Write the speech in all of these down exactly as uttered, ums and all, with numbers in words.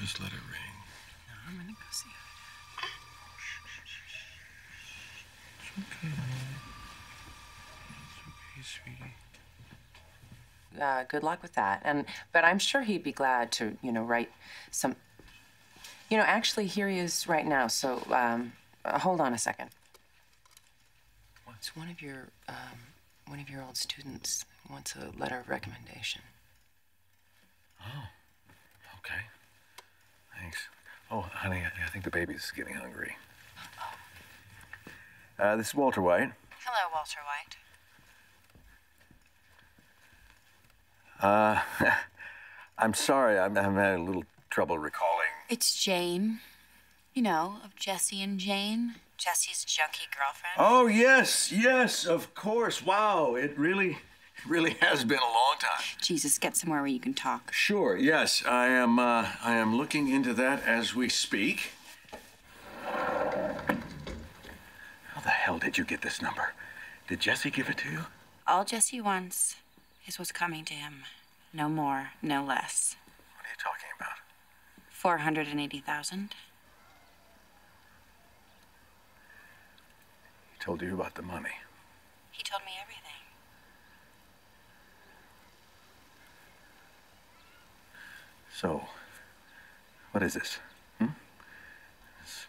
Just let it ring. No, I'm going to go see how it is. It's okay, it's okay, sweetie. Uh, good luck with that. And but I'm sure he'd be glad to, you know, write some. You know, actually, here he is right now. So um, uh, hold on a second. What? It's one of your um, one of your old students wants a letter of recommendation. Oh, okay. Thanks. Oh, honey, I think the baby's getting hungry. Oh. Uh, this is Walter White. Hello, Walter White. Uh, I'm sorry, I'm, I'm having a little trouble recalling. It's Jane, you know, of Jesse and Jane. Jesse's junkie girlfriend. Oh, yes, yes, of course. Wow, it really, really has been a long time. Jesus, get somewhere where you can talk. Sure, yes, I am, uh, I am looking into that as we speak. How the hell did you get this number? Did Jesse give it to you? All Jesse wants is what's coming to him. No more, no less. What are you talking about? four hundred eighty thousand dollars. He told you about the money. He told me everything. So, what is this? Hmm? It's,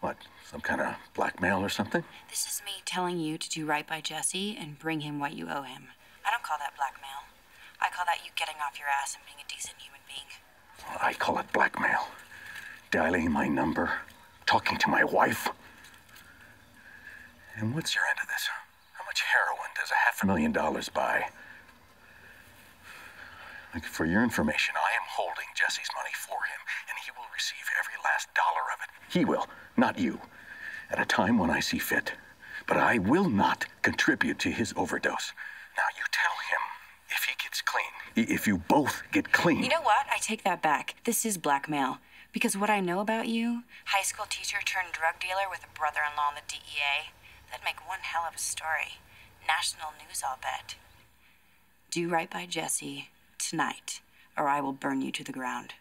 what, some kind of blackmail or something? This is me telling you to do right by Jesse and bring him what you owe him. I don't call that blackmail. I call that you getting off your ass and being a decent human being. Well, I call it blackmail. Dialing my number, talking to my wife. And what's your end of this? How much heroin does a half a million dollars buy? Like, for your information, I am holding Jesse's money for him, and he will receive every last dollar of it. He will, not you, at a time when I see fit. But I will not contribute to his overdose. Now, you tell him if he gets clean. If you both get clean. You know what? I take that back. This is blackmail. Because what I know about you, high school teacher turned drug dealer with a brother-in-law in the D E A, that'd make one hell of a story. National news, I'll bet. Do right by Jesse tonight, or I will burn you to the ground.